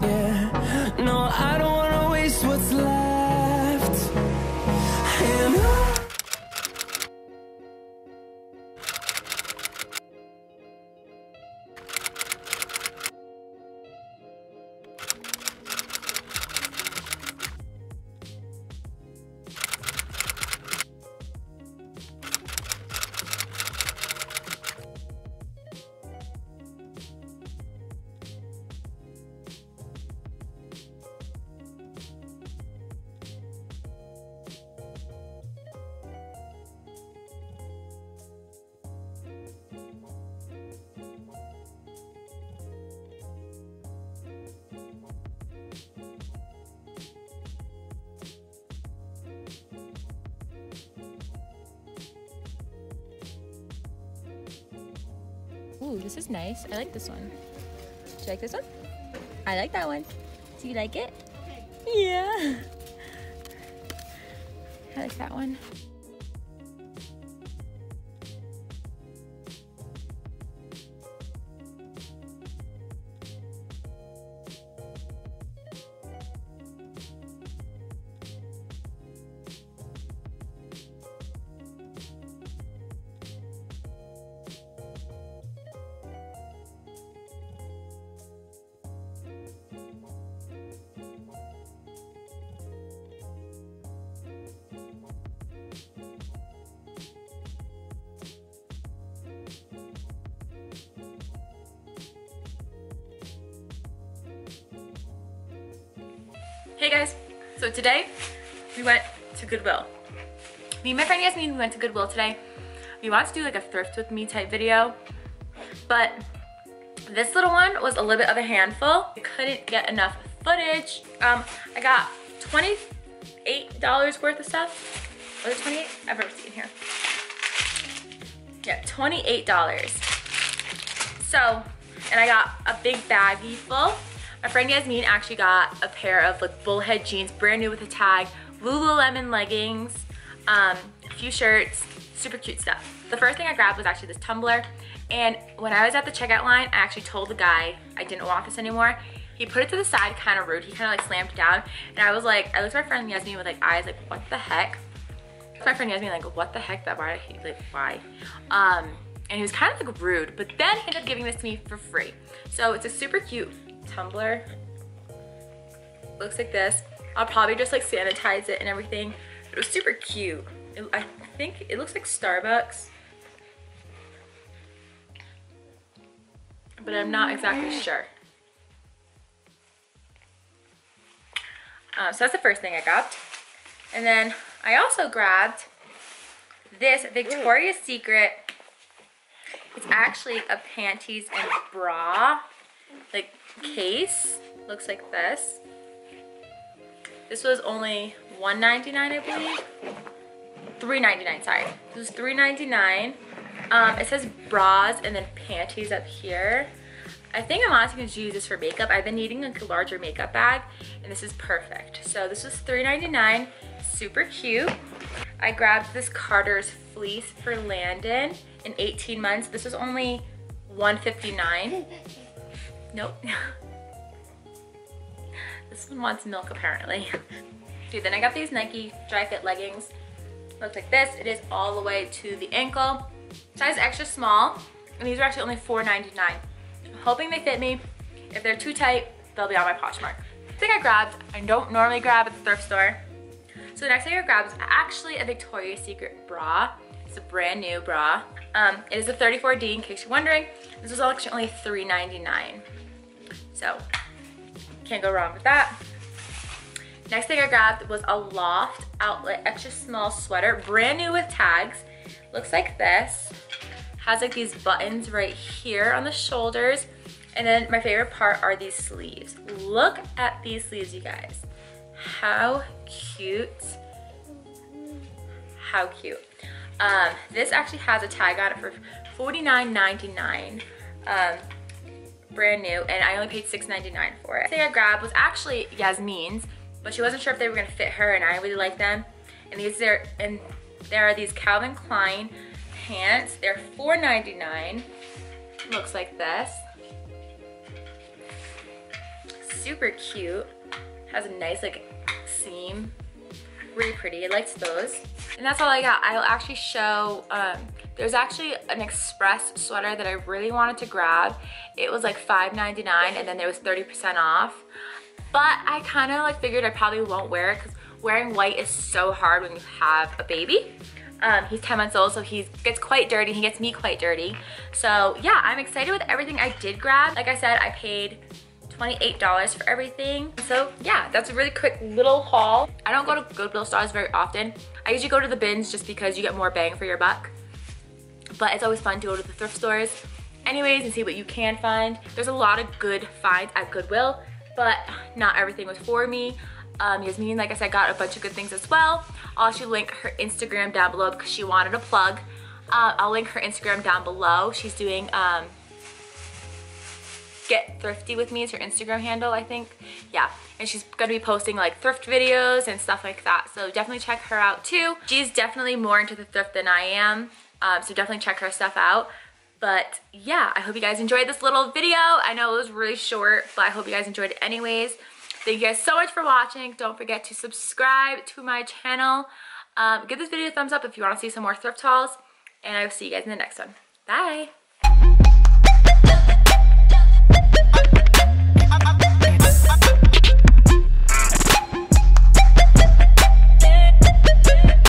Yeah, no, I don't wanna waste what's left. And ooh, this is nice. I like this one. Do you like this one? I like that one. Do you like it? Yeah. I like that one. Hey guys, so today we went to Goodwill. Me and my friend Yasmin, we went to Goodwill today. We wanted to do like a thrift with me type video, but this little one was a little bit of a handful. We couldn't get enough footage. I got $28 worth of stuff. Was it 28? I've never seen here. Yeah, $28. So, and I got a big baggie full. My friend Yasmin actually got a pair of like Bullhead jeans, brand new with a tag, Lululemon leggings, a few shirts, super cute stuff. The first thing I grabbed was actually this Tumblr, and when I was at the checkout line, I actually told the guy I didn't want this anymore. He put it to the side, kind of rude. He kind of like slammed it down, and I was like, I looked at my friend Yasmin with like eyes like, what the heck? My friend Yasmin like, what the heck? That why? He's like, why? And he was kind of like rude, but then he ended up giving this to me for free. So it's a super cute Tumblr. Looks like this. I'll probably just like sanitize it and everything. It was super cute. I think it looks like Starbucks, but I'm not exactly sure. So that's the first thing I grabbed, and then I also grabbed this Victoria's Secret. It's actually a panties and bra like case. Looks like this. This was only $1.99, I believe. $3.99, sorry. This is $3.99. It says bras and then panties up here. I think I'm honestly going to use this for makeup. I've been needing like a larger makeup bag, and this is perfect. So this was $3.99, super cute. I grabbed this Carter's fleece for Landon in 18 months. This was only $1.59. Nope. This one wants milk apparently. Dude, then I got these Nike dry fit leggings. Looks like this. It is all the way to the ankle. Size extra small. And these are actually only $4.99. I'm hoping they fit me. If they're too tight, they'll be on my Poshmark. The thing I grabbed, I don't normally grab at the thrift store. So the next thing I grabbed is actually a Victoria's Secret bra. It's a brand new bra. It is a 34D in case you're wondering. This was actually only $3.99. So, can't go wrong with that. Next thing I grabbed was a Loft Outlet extra small sweater, brand new with tags. Looks like this. Has like these buttons right here on the shoulders. And then my favorite part are these sleeves. Look at these sleeves, you guys. How cute. How cute. This actually has a tag on it for $49.99. brand new, and I only paid $6.99 for it. The thing I grabbed was actually Yasmin's, but she wasn't sure if they were gonna fit her, and I really like them. And there are these Calvin Klein pants. They're $4.99. Looks like this. Super cute. Has a nice like seam. Really pretty. I liked those. And that's all I got. I'll actually show, there's actually an Express sweater that I really wanted to grab. It was like $5.99 and then there was 30% off. But I kind of like figured I probably won't wear it because wearing white is so hard when you have a baby. He's 10 months old, so he gets quite dirty. He gets me quite dirty. So yeah, I'm excited with everything I did grab. Like I said, I paid $28 for everything. So yeah, that's a really quick little haul. I don't go to Goodwill stores very often. I usually go to the bins just because you get more bang for your buck. But it's always fun to go to the thrift stores anyways and see what you can find. There's a lot of good finds at Goodwill, but not everything was for me. Yasmin, like I said, got a bunch of good things as well. I'll actually link her Instagram down below because she wanted a plug. I'll link her Instagram down below. She's doing Get Thrifty With Me is her Instagram handle, I think. Yeah, and she's gonna be posting like thrift videos and stuff like that. So definitely check her out too. She's definitely more into the thrift than I am. So definitely check her stuff out. But yeah, I hope you guys enjoyed this little video. I know it was really short, but I hope you guys enjoyed it anyways. Thank you guys so much for watching. Don't forget to subscribe to my channel. Give this video a thumbs up if you want to see some more thrift hauls. And I will see you guys in the next one. Bye.